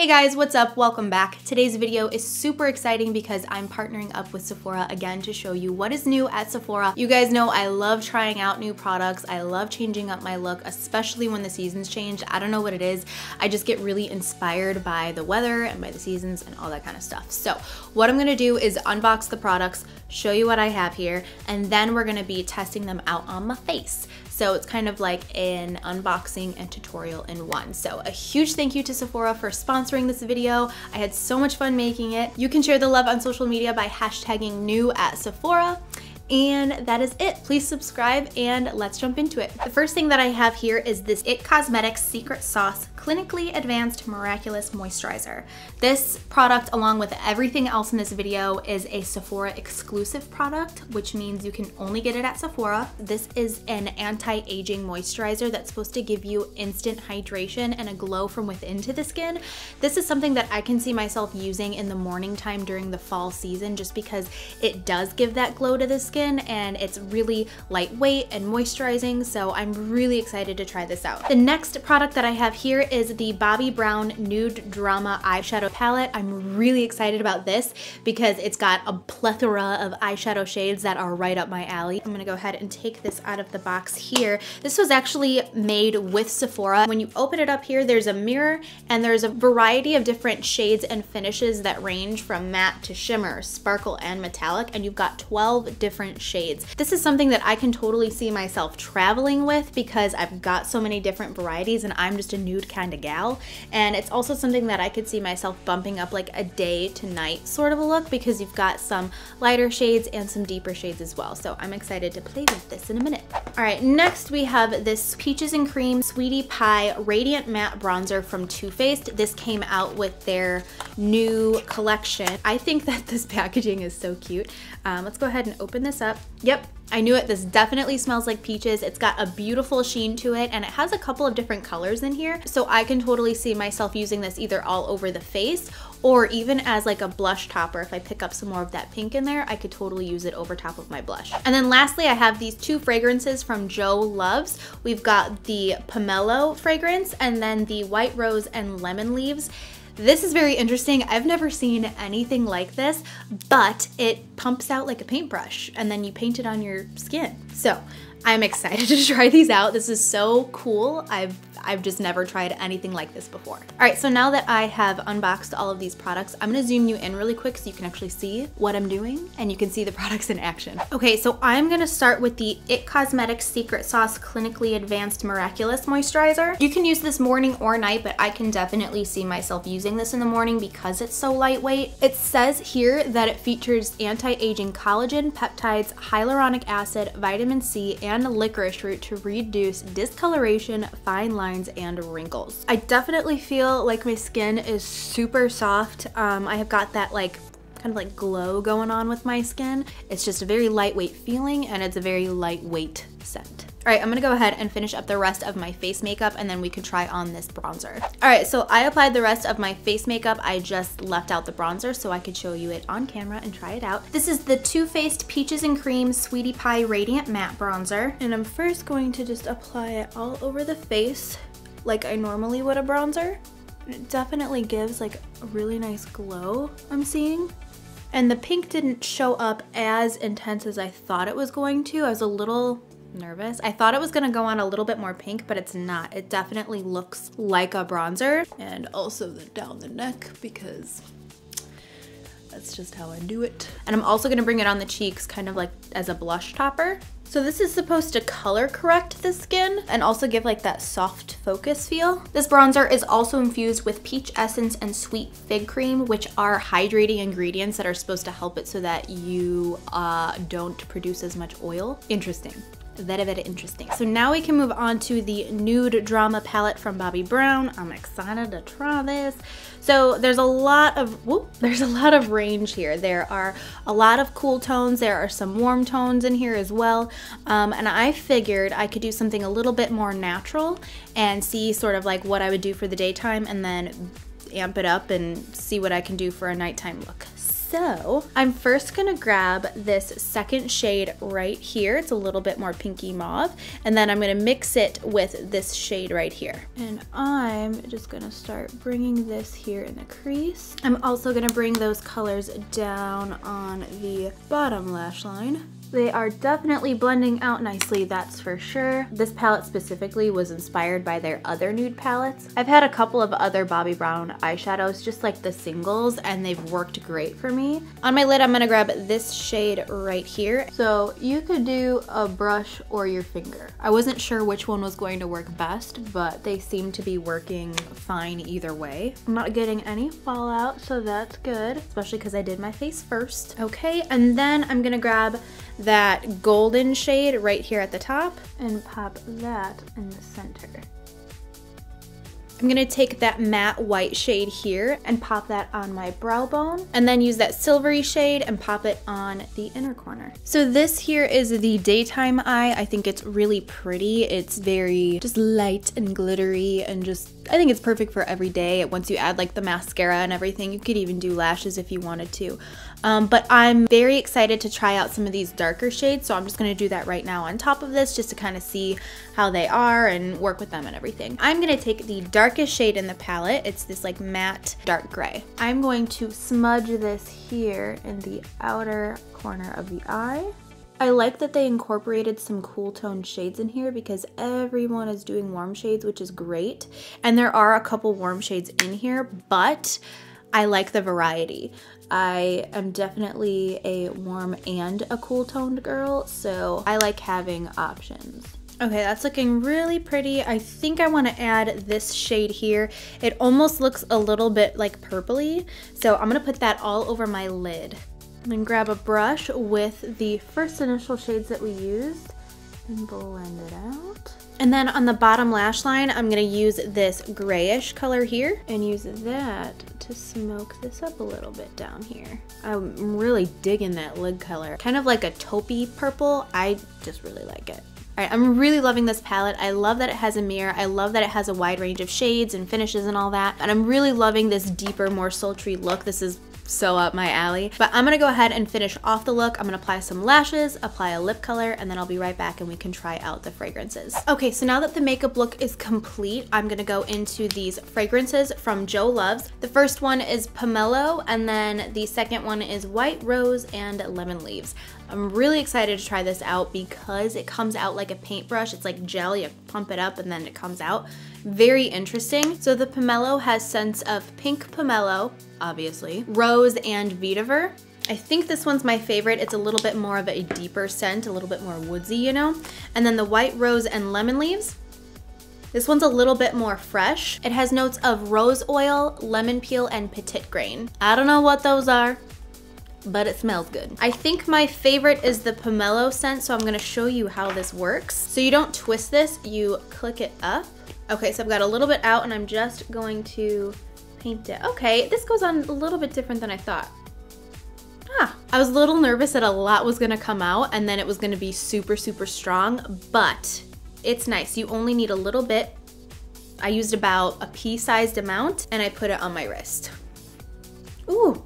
Hey guys, what's up? Welcome back. Today's video is super exciting because I'm partnering up with Sephora again to show you what is new at Sephora. You guys know I love trying out new products. I love changing up my look, especially when the seasons change. I don't know what it is. I just get really inspired by the weather and by the seasons and all that kind of stuff. So what I'm gonna do is unbox the products, show you what I have here, and then we're gonna be testing them out on my face. So it's kind of like an unboxing and tutorial in one. So a huge thank you to Sephora for sponsoring this video. I had so much fun making it. You can share the love on social media by hashtagging new at Sephora. And that is it. Please subscribe and let's jump into it. The first thing that I have here is this IT Cosmetics Secret Sauce Clinically Advanced Miraculous Moisturizer. This product, along with everything else in this video, is a Sephora exclusive product, which means you can only get it at Sephora. This is an anti-aging moisturizer that's supposed to give you instant hydration and a glow from within to the skin. This is something that I can see myself using in the morning time during the fall season, just because it does give that glow to the skin. And it's really lightweight and moisturizing, so I'm really excited to try this out. The next product that I have here is the Bobbi Brown Nude Drama eyeshadow palette. I'm really excited about this because it's got a plethora of eyeshadow shades that are right up my alley. I'm gonna go ahead and take this out of the box here. This was actually made with Sephora. When you open it up here, there's a mirror and there's a variety of different shades and finishes that range from matte to shimmer, sparkle, and metallic, and you've got 12 different shades. This is something that I can totally see myself traveling with because I've got so many different varieties and I'm just a nude kind of gal. And it's also something that I could see myself bumping up like a day to night sort of a look because you've got some lighter shades and some deeper shades as well. So I'm excited to play with this in a minute. All right, next we have this Peaches and Cream Sweetie Pie Radiant Matte Bronzer from Too Faced. This came out with their new collection. I think that this packaging is so cute. Let's go ahead and open this up. Yep, I knew it. This definitely smells like peaches. It's got a beautiful sheen to it and it has a couple of different colors in here. So I can totally see myself using this either all over the face or even as like a blush topper. If I pick up some more of that pink in there, I could totally use it over top of my blush. And then lastly, I have these two fragrances from Jo Loves. We've got the Pomelo fragrance and then the White Rose and Lemon Leaves. This is very interesting. I've never seen anything like this, but it pumps out like a paintbrush and then you paint it on your skin. So I'm excited to try these out. This is so cool. I've just never tried anything like this before. All right, so now that I have unboxed all of these products, I'm gonna zoom you in really quick so you can actually see what I'm doing and you can see the products in action. Okay, so I'm gonna start with the IT Cosmetics Secret Sauce Clinically Advanced Miraculous Moisturizer. You can use this morning or night, but I can definitely see myself using this in the morning because it's so lightweight. It says here that it features anti-aging collagen, peptides, hyaluronic acid, vitamin C, and licorice root to reduce discoloration, fine lines, and wrinkles. I definitely feel like my skin is super soft. I have got that like kind of like glow going on with my skin. It's just a very lightweight feeling and it's a very lightweight scent. All right, I'm gonna go ahead and finish up the rest of my face makeup and then we can try on this bronzer. All right, so I applied the rest of my face makeup. I just left out the bronzer so I could show you it on camera and try it out. This is the Too Faced Peaches and Cream Sweetie Pie Radiant Matte Bronzer. And I'm first going to just apply it all over the face like I normally would a bronzer. It definitely gives like a really nice glow I'm seeing. And the pink didn't show up as intense as I thought it was going to. I was a little nervous. I thought it was gonna go on a little bit more pink, but it's not. It definitely looks like a bronzer. And also down the neck because that's just how I do it. And I'm also gonna bring it on the cheeks kind of like as a blush topper. So this is supposed to color correct the skin and also give like that soft focus feel. This bronzer is also infused with peach essence and sweet fig cream, which are hydrating ingredients that are supposed to help it so that you don't produce as much oil. Interesting. Very, very interesting. So now we can move on to the Nude Drama palette from Bobbi Brown. I'm excited to try this. So there's a lot of range here. There are a lot of cool tones. There are some warm tones in here as well. And I figured I could do something a little bit more natural and see sort of like what I would do for the daytime and then amp it up and see what I can do for a nighttime look. So I'm first gonna grab this second shade right here. It's a little bit more pinky mauve, and then I'm gonna mix it with this shade right here. And I'm just gonna start bringing this here in the crease. I'm also gonna bring those colors down on the bottom lash line. They are definitely blending out nicely, that's for sure. This palette specifically was inspired by their other nude palettes. I've had a couple of other Bobbi Brown eyeshadows, just like the singles, and they've worked great for me. On my lid, I'm gonna grab this shade right here. So you could do a brush or your finger. I wasn't sure which one was going to work best, but they seem to be working fine either way. I'm not getting any fallout, so that's good, especially because I did my face first. Okay, and then I'm gonna grab that golden shade right here at the top and pop that in the center. I'm gonna take that matte white shade here and pop that on my brow bone, and then use that silvery shade and pop it on the inner corner. So this here is the daytime eye. I think it's really pretty. It's very just light and glittery, and just, I think it's perfect for every day. Once you add like the mascara and everything, you could even do lashes if you wanted to. But I'm very excited to try out some of these darker shades, so I'm just gonna do that right now on top of this, just to kind of see how they are and work with them and everything. I'm gonna take the darkest shade in the palette. It's this like matte dark gray. I'm going to smudge this here in the outer corner of the eye. I like that they incorporated some cool tone shades in here, because everyone is doing warm shades, which is great. And there are a couple warm shades in here, but I like the variety. I am definitely a warm and a cool toned girl, so I like having options. Okay, that's looking really pretty. I think I wanna add this shade here. It almost looks a little bit like purpley, so I'm gonna put that all over my lid. And then grab a brush with the first initial shades that we used and blend it out. And then on the bottom lash line, I'm gonna use this grayish color here and use that to smoke this up a little bit down here. I'm really digging that lid color. Kind of like a taupey purple. I just really like it. All right, I'm really loving this palette. I love that it has a mirror. I love that it has a wide range of shades and finishes and all that. And I'm really loving this deeper, more sultry look. This is so up my alley. But I'm gonna go ahead and finish off the look. I'm gonna apply some lashes, apply a lip color, and then I'll be right back and we can try out the fragrances. Okay, so now that the makeup look is complete, I'm gonna go into these fragrances from Jo Loves. The first one is Pomelo, and then the second one is White Rose and Lemon Leaves. I'm really excited to try this out because it comes out like a paintbrush. It's like gel, you pump it up and then it comes out. Very interesting. So the Pomelo has scents of pink pomelo, obviously, rose and vetiver. I think this one's my favorite. It's a little bit more of a deeper scent, a little bit more woodsy, you know? And then the White Rose and Lemon Leaves. This one's a little bit more fresh. It has notes of rose oil, lemon peel, and petite grain. I don't know what those are, but it smells good. I think my favorite is the pomelo scent, so I'm gonna show you how this works. So you don't twist this, you click it up. Okay, so I've got a little bit out and I'm just going to paint it. Okay, this goes on a little bit different than I thought. Ah, I was a little nervous that a lot was gonna come out and then it was gonna be super, super strong, but it's nice. You only need a little bit. I used about a pea-sized amount and I put it on my wrist. Ooh.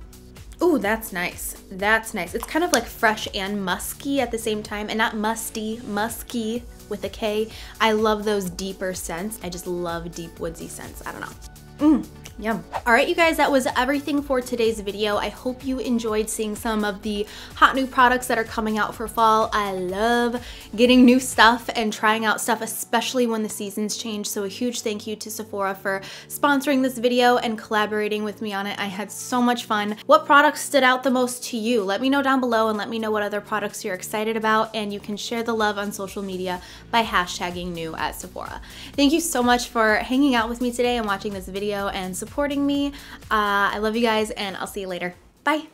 Ooh, that's nice. That's nice. It's kind of like fresh and musky at the same time, and not musty, musky with a K. I love those deeper scents. I just love deep woodsy scents. I don't know. Mmm. Yum. All right, you guys, that was everything for today's video. I hope you enjoyed seeing some of the hot new products that are coming out for fall. I love getting new stuff and trying out stuff, especially when the seasons change. So a huge thank you to Sephora for sponsoring this video and collaborating with me on it. I had so much fun. What products stood out the most to you? Let me know down below and let me know what other products you're excited about, and you can share the love on social media by hashtagging new at Sephora. Thank you so much for hanging out with me today and watching this video and supporting me. I love you guys, and I'll see you later. Bye.